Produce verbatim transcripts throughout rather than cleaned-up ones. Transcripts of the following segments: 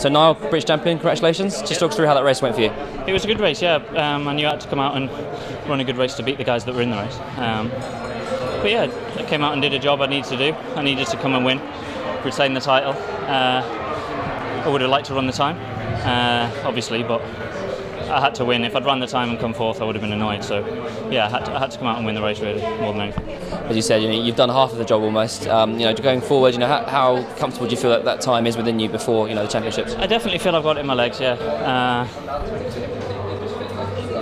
So Niall, British champion, congratulations. Just talk through how that race went for you. It was a good race, yeah. Um, I knew I had to come out and run a good race to beat the guys that were in the race. Um, but yeah, I came out and did a job I needed to do. I needed to come and win, retain the title. Uh, I would have liked to run the time, uh, obviously, but I had to win. If I'd run the time and come fourth, I would have been annoyed. So, yeah, I had to, I had to come out and win the race, really, more than anything. As you said, you know, you've done half of the job almost. Um, you know, going forward, you know, how, how comfortable do you feel that that time is within you before, you know, the championships? I definitely feel I've got it in my legs. Yeah, uh,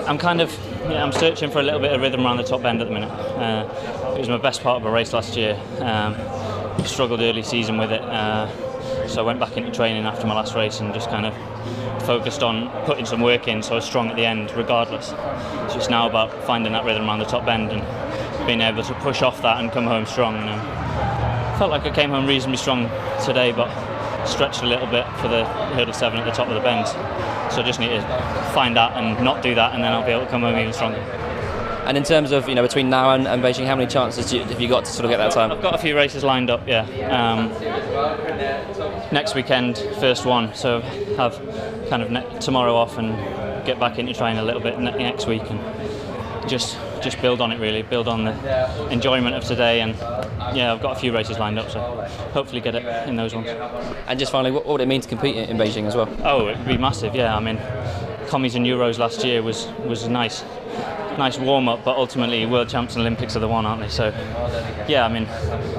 I'm kind of, yeah, I'm searching for a little bit of rhythm around the top end at the minute. Uh, it was my best part of a race last year. Um, struggled early season with it, uh, so I went back into training after my last race and just kind of focused on putting some work in so I was strong at the end regardless. So it's now about finding that rhythm around the top end and being able to push off that and come home strong. And I felt like I came home reasonably strong today, but stretched a little bit for the hurdle seven at the top of the bend. So I just need to find that and not do that, and then I'll be able to come home even stronger. And in terms of, you know, between now and, and Beijing, how many chances do you, have you got to sort of get that time? I've got a few races lined up, yeah. Um, next weekend, first one, so have kind of ne tomorrow off and get back into training a little bit ne next week and just just build on it, really, build on the enjoyment of today. And yeah, I've got a few races lined up, so hopefully get it in those ones. And just finally, what, what would it mean to compete in Beijing as well? Oh, it'd be massive, yeah. I mean, commies and Euros last year was, was nice. Nice warm-up, but ultimately World Champs and Olympics are the one, aren't they? So yeah, I mean,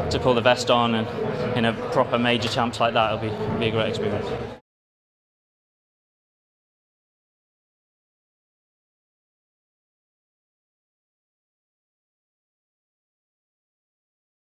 to pull the vest on and in a proper major champs like that, it'll be, it'll be a great experience.